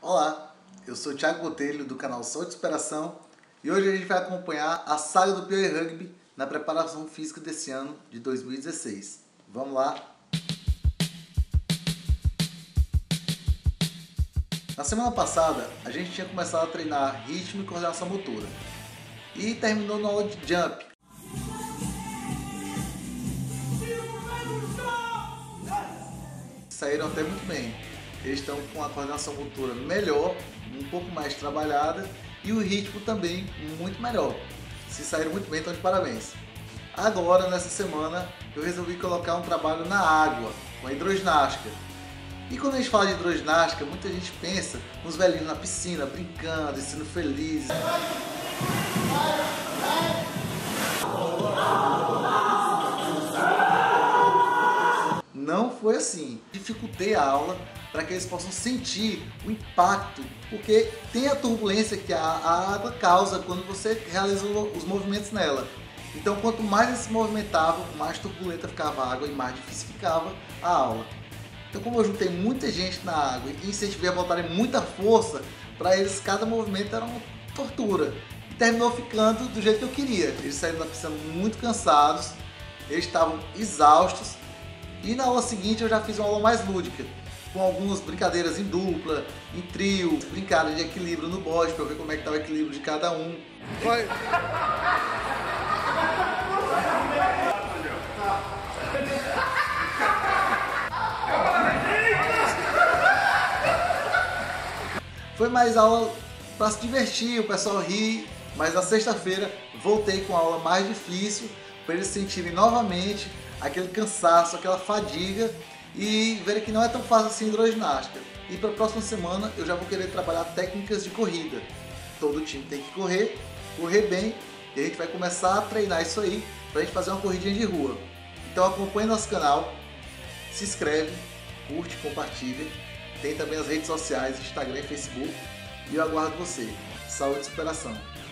Olá, eu sou o Thiago Botelho do canal Saúde e Superação e hoje a gente vai acompanhar a saga do Piauí Rugby na preparação física desse ano de 2016. Vamos lá! Na semana passada a gente tinha começado a treinar ritmo e coordenação motora e terminou na aula de jump. Saíram até muito bem. Eles estão com a coordenação motora melhor, um pouco mais trabalhada e o ritmo também muito melhor. Se saíram muito bem, então de parabéns. Agora, nessa semana, eu resolvi colocar um trabalho na água, com a hidroginástica. E quando a gente fala de hidroginástica, muita gente pensa nos velhinhos na piscina, brincando, sendo felizes. Não foi assim. Dificultei a aula para que eles possam sentir o impacto, porque tem a turbulência que a água causa quando você realiza os movimentos nela. Então, quanto mais eles se movimentavam, mais turbulenta ficava a água e mais difícil ficava a aula. Então, como eu juntei muita gente na água e incentivei a botarem muita força, para eles cada movimento era uma tortura. E terminou ficando do jeito que eu queria. Eles saíram da piscina muito cansados, eles estavam exaustos. E na aula seguinte eu já fiz uma aula mais lúdica, com algumas brincadeiras em dupla, em trio, brincaram de equilíbrio no bode para ver como é que estava o equilíbrio de cada um. Vai. Foi mais aula para se divertir, o pessoal ri, mas na sexta-feira voltei com a aula mais difícil para eles sentirem novamente aquele cansaço, aquela fadiga e ver que não é tão fácil assim hidroginástica. E para a próxima semana eu já vou querer trabalhar técnicas de corrida. Todo time tem que correr bem, e a gente vai começar a treinar isso aí para a gente fazer uma corridinha de rua. Então acompanhe nosso canal, se inscreve, curte, compartilha, tem também as redes sociais, Instagram e Facebook, e eu aguardo você. Saúde e superação!